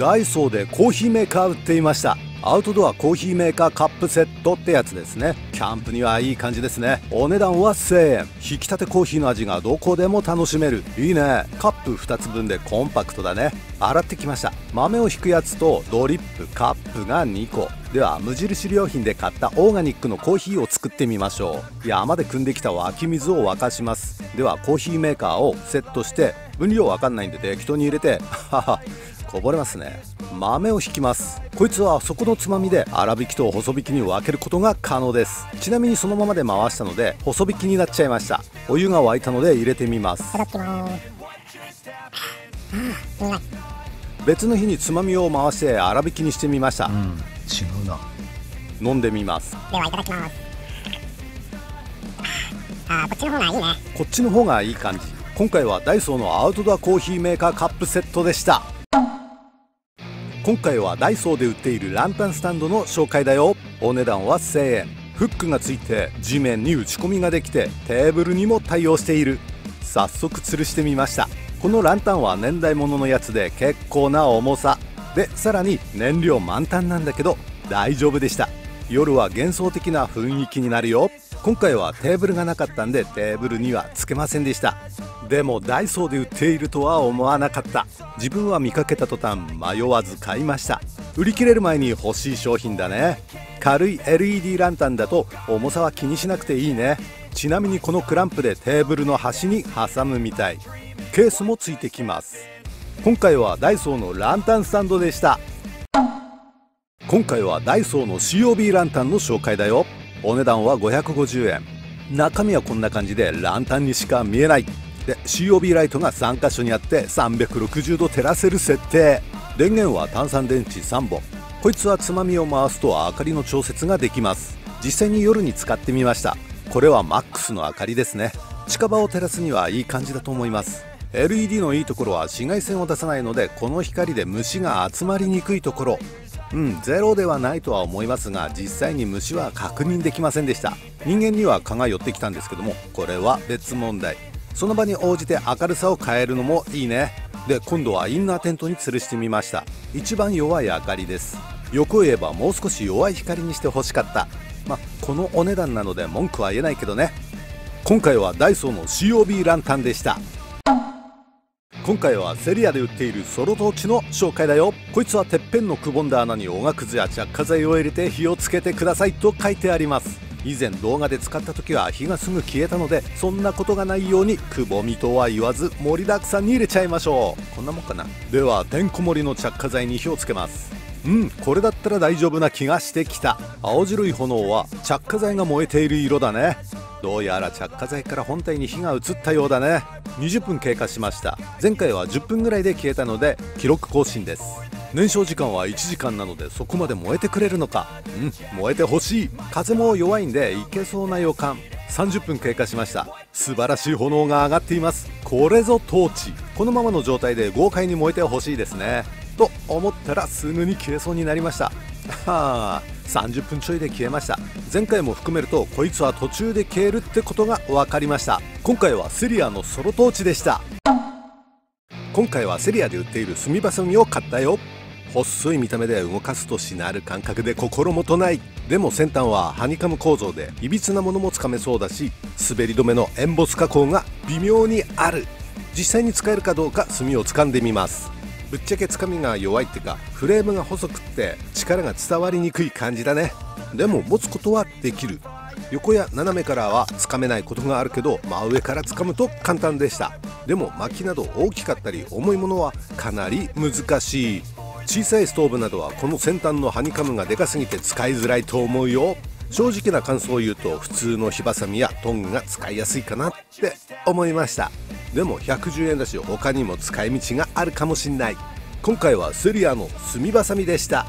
ダイソーでコーヒーメーカー売っていました。アウトドアコーヒーメーカーカップセットってやつですね。キャンプにはいい感じですね。お値段は1000円。引き立てコーヒーの味がどこでも楽しめる。いいね。カップ2つ分でコンパクトだね。洗ってきました。豆をひくやつとドリップカップが2個。では無印良品で買ったオーガニックのコーヒーを作ってみましょう。山で汲んできた湧き水を沸かします。ではコーヒーメーカーをセットして、分量わかんないんで適当に入れてこぼれますね。豆をひきます。こいつは底のつまみで粗挽きと細挽きに分けることが可能です。ちなみにそのままで回したので細挽きになっちゃいました。お湯が沸いたので入れてみます。いただきます。別の日につまみを回して粗挽きにしてみました。違うな。飲んでみます。ではいただきます。こっちの方がいいね。こっちの方がいい感じ。今回はダイソーのアウトドアコーヒーメーカーカップセットでした。今回はダイソーで売っているランタンスタンドの紹介だよ。お値段は1000円。フックがついて地面に打ち込みができて、テーブルにも対応している。早速吊るしてみました。このランタンは年代物のやつで結構な重さで、さらに燃料満タンなんだけど大丈夫でした。夜は幻想的な雰囲気になるよ。今回はテーブルがなかったんでテーブルにはつけませんでした。でもダイソーで売っているとは思わなかった。自分は見かけた途端迷わず買いました。売り切れる前に欲しい商品だね。軽い LED ランタンだと重さは気にしなくていいね。ちなみにこのクランプでテーブルの端に挟むみたい。ケースもついてきます。今回はダイソーのランタンスタンドでした。今回はダイソーの COB ランタンの紹介だよ。お値段は550円。中身はこんな感じでランタンにしか見えない。で COB ライトが3箇所にあって360度照らせる設定。電源は単三電池3本。こいつはつまみを回すと明かりの調節ができます。実際に夜に使ってみました。これはマックスの明かりですね。近場を照らすにはいい感じだと思います。 LED のいいところは紫外線を出さないので、この光で虫が集まりにくいところ。ゼロではないとは思いますが、実際に虫は確認できませんでした。人間には蚊が寄ってきたんですけども、これは別問題。その場に応じて明るさを変えるのもいいね。で今度はインナーテントに吊るしてみました。一番弱い明かりです。欲を言えばもう少し弱い光にしてほしかった。このお値段なので文句は言えないけどね。今回はダイソーの COB ランタンでした。今回はセリアで売っているソロトーチの紹介だよ。こいつはてっぺんのくぼんだ穴におがくずや着火剤を入れて火をつけてくださいと書いてあります。以前動画で使った時は火がすぐ消えたので、そんなことがないようにくぼみとは言わず盛りだくさんに入れちゃいましょう。こんなもんかな。ではてんこ盛りの着火剤に火をつけます。これだったら大丈夫な気がしてきた。青白い炎は着火剤が燃えている色だね。どうやら着火剤から本体に火が移ったようだね。20分経過しました。前回は10分ぐらいで消えたので記録更新です。燃焼時間は1時間なので、そこまで燃えてくれるのか。燃えてほしい。風も弱いんでいけそうな予感。30分経過しました。素晴らしい炎が上がっています。これぞトーチ。このままの状態で豪快に燃えてほしいですねと思ったら、すぐに消えそうになりました。30分ちょいで消えました。前回も含めるとこいつは途中で消えるってことが分かりました。今回はセリアのソロトーチでした。今回はセリアで売っている炭ばさみを買ったよ。細い見た目で動かすとしなる感覚で心もとない。でも先端はハニカム構造でいびつなものもつかめそうだし、滑り止めのエンボス加工が微妙にある。実際に使えるかどうか炭を掴んでみます。ぶっちゃけつかみが弱いってか、フレームが細くって力が伝わりにくい感じだね。でも持つことはできる。横や斜めからはつかめないことがあるけど、真上からつかむと簡単でした。でも薪など大きかったり重いものはかなり難しい。小さいストーブなどはこの先端のハニカムがでかすぎて使いづらいと思うよ。正直な感想を言うと、普通の火ばさみやトングが使いやすいかなって思いました。でも110円だし、他にも使い道があるかもしんない。今回はセリアの炭ばさみでした。